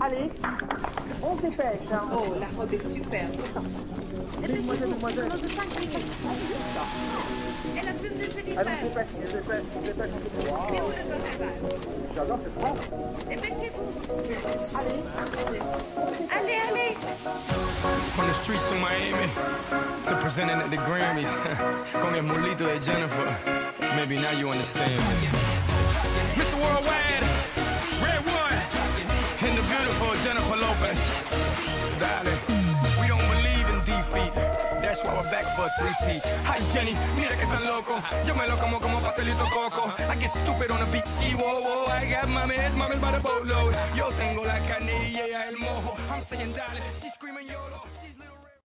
Allez, on se dépêche. Oh, la robe est superbe. Demoiselle. Elle a plus de jolies femmes. Dépêche. Mais où le commandant? J'adore cette robe. Dépêchez-vous. Allez. From the streets of Miami to presenting at the Grammys. Con el mulito de Jennifer. Maybe now you understand me. Mr. Worldwide, Red One, and the beautiful Jennifer Lopez. Darling, we don't believe in defeat. That's why we're back for a three-peat. Hi, Jenny, mira que tan loco. Yo me lo como como pastelito coco. I get stupid on the beach, see, whoa, whoa. I got mames by the boatloads. Yo tengo la carne y ella el mojo. I'm saying, darling, she's screaming YOLO. She's little.